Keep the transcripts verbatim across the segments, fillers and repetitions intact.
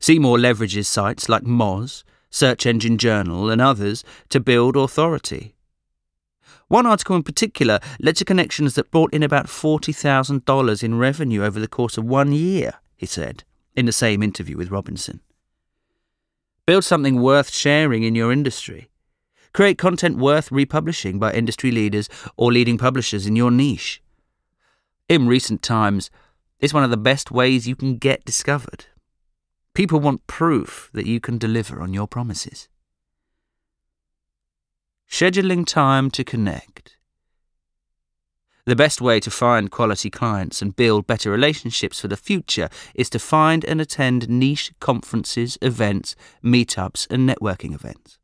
Seymour leverages sites like Moz, Search Engine Journal and others to build authority. One article in particular led to connections that brought in about forty thousand dollars in revenue over the course of one year, he said, in the same interview with Robinson. Build something worth sharing in your industry. Create content worth republishing by industry leaders or leading publishers in your niche. In recent times, it's one of the best ways you can get discovered. People want proof that you can deliver on your promises. Scheduling time to connect. The best way to find quality clients and build better relationships for the future is to find and attend niche conferences, events, meetups, and networking events.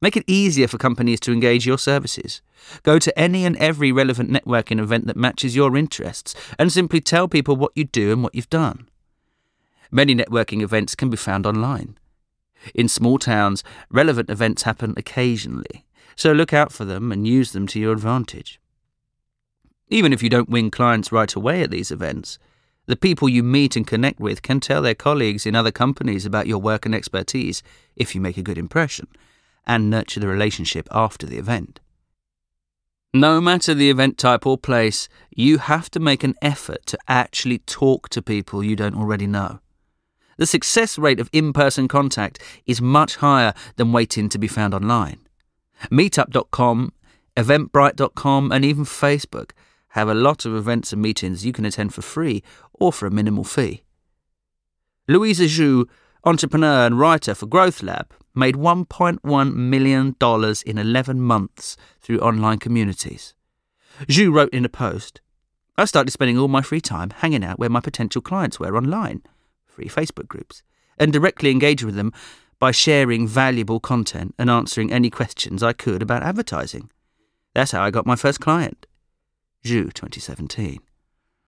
Make it easier for companies to engage your services. Go to any and every relevant networking event that matches your interests and simply tell people what you do and what you've done. Many networking events can be found online. In small towns, relevant events happen occasionally, so look out for them and use them to your advantage. Even if you don't win clients right away at these events, the people you meet and connect with can tell their colleagues in other companies about your work and expertise if you make a good impression, and nurture the relationship after the event. No matter the event type or place, you have to make an effort to actually talk to people you don't already know. The success rate of in-person contact is much higher than waiting to be found online. Meetup dot com, Eventbrite dot com and even Facebook have a lot of events and meetings you can attend for free or for a minimal fee. Louisa Zhu, entrepreneur and writer for Growth Lab, made one point one million dollars in eleven months through online communities. Zhu wrote in a post, "I started spending all my free time hanging out where my potential clients were online, free Facebook groups, and directly engage with them by sharing valuable content and answering any questions I could about advertising. That's how I got my first client." Zhu, twenty seventeen.